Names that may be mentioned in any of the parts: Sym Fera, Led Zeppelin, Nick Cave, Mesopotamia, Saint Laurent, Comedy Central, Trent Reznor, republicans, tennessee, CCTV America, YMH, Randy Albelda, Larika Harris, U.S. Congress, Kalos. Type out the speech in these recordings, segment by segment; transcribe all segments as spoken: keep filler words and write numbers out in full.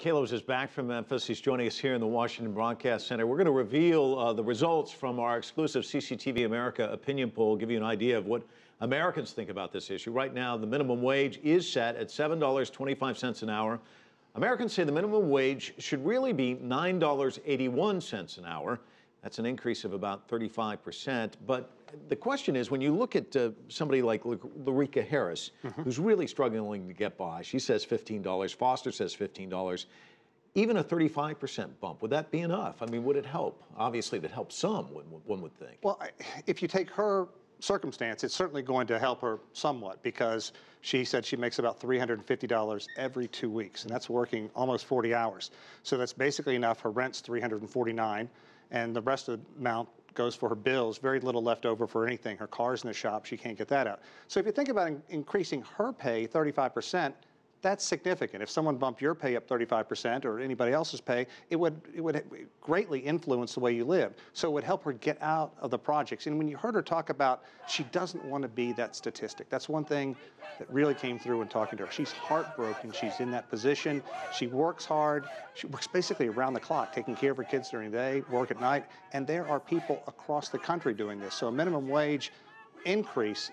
Kalos is back from Memphis. He's joining us here in the Washington Broadcast Center. We're going to reveal uh, the results from our exclusive C C T V America opinion poll, give you an idea of what Americans think about this issue. Right now, the minimum wage is set at seven dollars and twenty-five cents an hour. Americans say the minimum wage should really be nine dollars and eighty-one cents an hour. That's an increase of about thirty-five percent. But the question is, when you look at uh, somebody like Larika Harris, mm-hmm. who's really struggling to get by, she says fifteen dollars, Foster says fifteen dollars, even a thirty-five percent bump, would that be enough? I mean, would it help? Obviously, that helps some, one would think. Well, if you take her circumstance, it's certainly going to help her somewhat, because she said she makes about three hundred fifty dollars every two weeks, and that's working almost forty hours. So that's basically enough. Her rent's three hundred forty-nine dollars, and the rest of the amount goes for her bills, very little left over for anything. Her car's in the shop, she can't get that out. So if you think about in increasing her pay thirty-five percent, that's significant. If someone bumped your pay up thirty-five percent or anybody else's pay, it would, it would greatly influence the way you live. So it would help her get out of the projects. And when you heard her talk about she doesn't want to be that statistic, that's one thing that really came through when talking to her. She's heartbroken. She's in that position. She works hard. She works basically around the clock, taking care of her kids during the day, work at night. And there are people across the country doing this. So a minimum wage increase,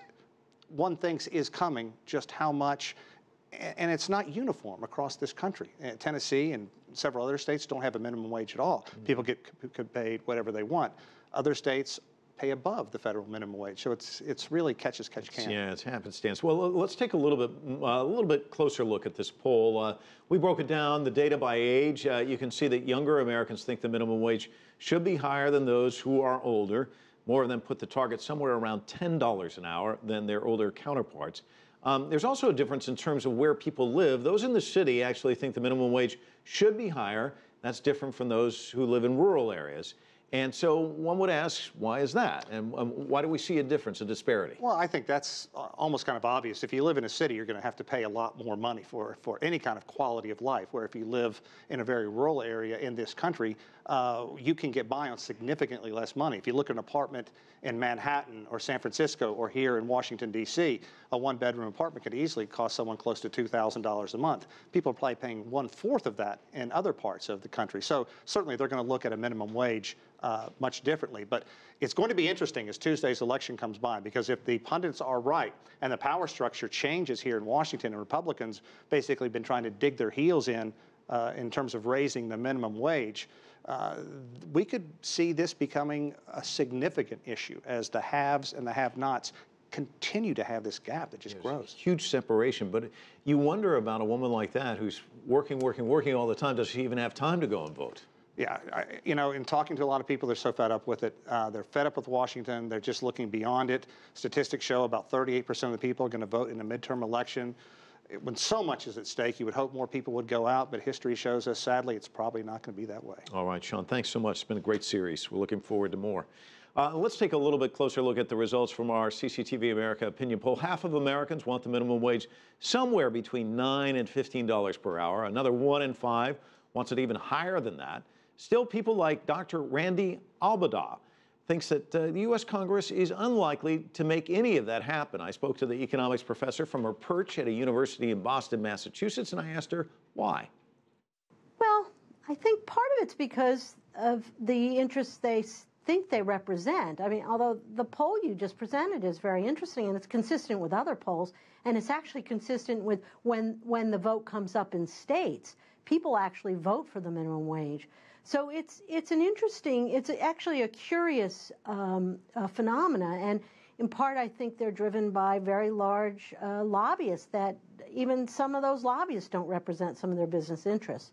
one thinks, is coming. Just how much? And it's not uniform across this country. Tennessee and several other states don't have a minimum wage at all. Mm-hmm. People get paid whatever they want. Other states pay above the federal minimum wage. So it's it's really catch as catch can. Yeah, it's happenstance. Well, let's take a little bit uh, a little bit closer look at this poll. Uh, we broke it down, the data by age. Uh, you can see that younger Americans think the minimum wage should be higher than those who are older. More of them put the target somewhere around ten dollars an hour than their older counterparts. Um, there's also a difference in terms of where people live. Those in the city actually think the minimum wage should be higher. That's different from those who live in rural areas. And so one would ask, why is that? And um, why do we see a difference, a disparity? Well, I think that's almost kind of obvious. If you live in a city, you're going to have to pay a lot more money for, for any kind of quality of life, where if you live in a very rural area in this country, uh, you can get by on significantly less money. If you look at an apartment in Manhattan or San Francisco or here in Washington, D C, a one-bedroom apartment could easily cost someone close to two thousand dollars a month. People are probably paying one-fourth of that in other parts of the country. So certainly they're going to look at a minimum wage Uh, much differently. But it's going to be interesting as Tuesday's election comes by, because if the pundits are right and the power structure changes here in Washington, and Republicans basically been trying to dig their heels in uh, in terms of raising the minimum wage, uh, we could see this becoming a significant issue as the haves and the have-nots continue to have this gap that just There's grows. Huge separation. But you wonder about a woman like that who's working, working, working all the time. Does she even have time to go and vote? Yeah, I, you know, in talking to a lot of people, they're so fed up with it. Uh, they're fed up with Washington. They're just looking beyond it. Statistics show about thirty-eight percent of the people are going to vote in a midterm election. When so much is at stake, you would hope more people would go out, but history shows us, sadly, it's probably not going to be that way. All right, Sean, thanks so much. It's been a great series. We're looking forward to more. Uh, let's take a little bit closer look at the results from our C C T V America opinion poll. Half of Americans want the minimum wage somewhere between nine and fifteen dollars per hour. Another one in five wants it even higher than that. Still, people like Doctor Randy Albelda thinks that uh, the U S Congress is unlikely to make any of that happen. I spoke to the economics professor from her perch at a university in Boston, Massachusetts, and I asked her why. Well, I think part of it's because of the interests they think they represent. I mean, although the poll you just presented is very interesting, and it's consistent with other polls, and it's actually consistent with when, when the vote comes up in states, people actually vote for the minimum wage. So it's it's an interesting, it's actually a curious um, uh, phenomena, and in part I think they're driven by very large uh, lobbyists that even some of those lobbyists don't represent some of their business interests.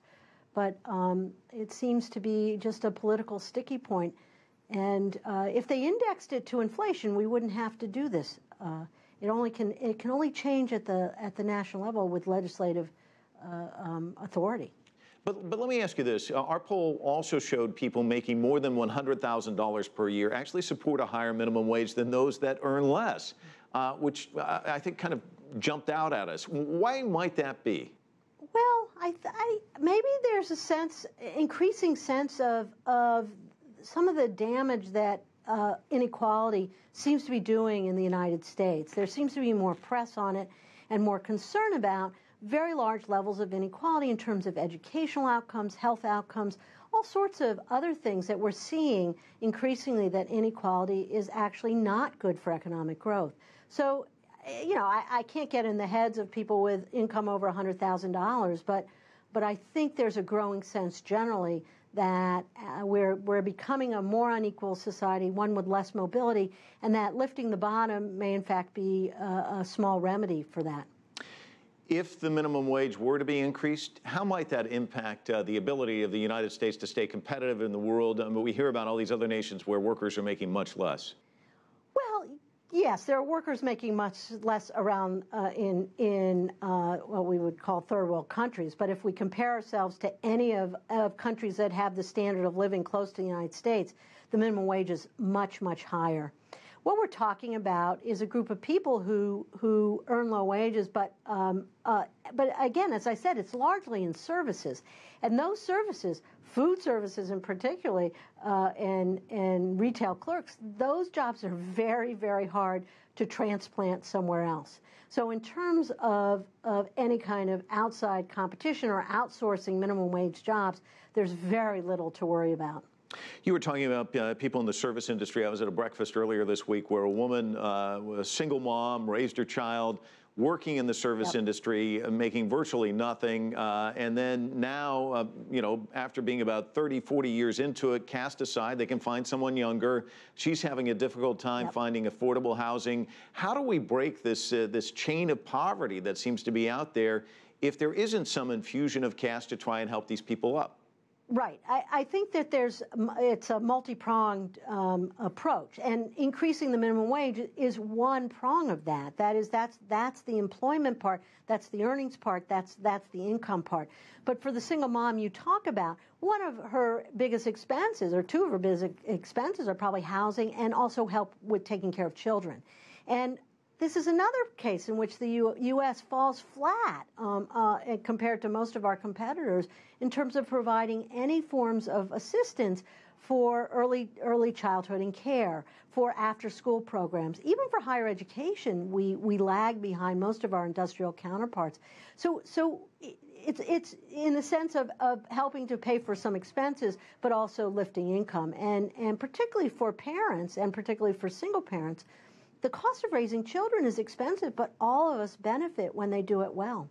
But um, it seems to be just a political sticky point, and uh, if they indexed it to inflation, we wouldn't have to do this. Uh, it only can it can only change at the at the national level with legislative uh, um, authority. But, but let me ask you this. Uh, our poll also showed people making more than one hundred thousand dollars per year actually support a higher minimum wage than those that earn less, uh, which uh, I think kind of jumped out at us. Why might that be? Well, I th I, maybe there's a sense, increasing sense of, of some of the damage that uh, inequality seems to be doing in the United States. There seems to be more press on it and more concern about very large levels of inequality in terms of educational outcomes, health outcomes, all sorts of other things that we're seeing increasingly, that inequality is actually not good for economic growth. So, you know, I, I can't get in the heads of people with income over one hundred thousand dollars, but but I think there's a growing sense generally that uh, we're, we're becoming a more unequal society, one with less mobility, and that lifting the bottom may in fact be a, a small remedy for that. If the minimum wage were to be increased, how might that impact uh, the ability of the United States to stay competitive in the world? I mean, we hear about all these other nations where workers are making much less. Yes, there are workers making much less around uh, in, in uh, what we would call third world countries. But if we compare ourselves to any of, of countries that have the standard of living close to the United States, the minimum wage is much, much higher. What we're talking about is a group of people who, who earn low wages, but, um, uh, but again, as I said, it's largely in services. And those services, food services in particular, uh, and, and retail clerks, those jobs are very, very hard to transplant somewhere else. So in terms of, of any kind of outside competition or outsourcing minimum wage jobs, there's very little to worry about. You were talking about uh, people in the service industry. I was at a breakfast earlier this week where a woman, uh, a single mom, raised her child, working in the service yep. industry, uh, making virtually nothing, uh, and then now, uh, you know, after being about thirty, forty years into it, cast aside, they can find someone younger. She's having a difficult time yep. finding affordable housing. How do we break this, uh, this chain of poverty that seems to be out there if there isn't some infusion of cash to try and help these people up? Right. I, I think that there's, it's a multi-pronged um, approach, and increasing the minimum wage is one prong of that. That is, that's that's the employment part, that's the earnings part, that's that's the income part. But for the single mom you talk about, one of her biggest expenses, or two of her biggest expenses, are probably housing and also help with taking care of children. And this is another case in which the U S falls flat um, uh, compared to most of our competitors in terms of providing any forms of assistance for early, early childhood and care, for after-school programs. Even for higher education, we, we lag behind most of our industrial counterparts. So, so it's, it's in the sense of, of helping to pay for some expenses, but also lifting income. And, and particularly for parents, and particularly for single parents, the cost of raising children is expensive, but all of us benefit when they do it well.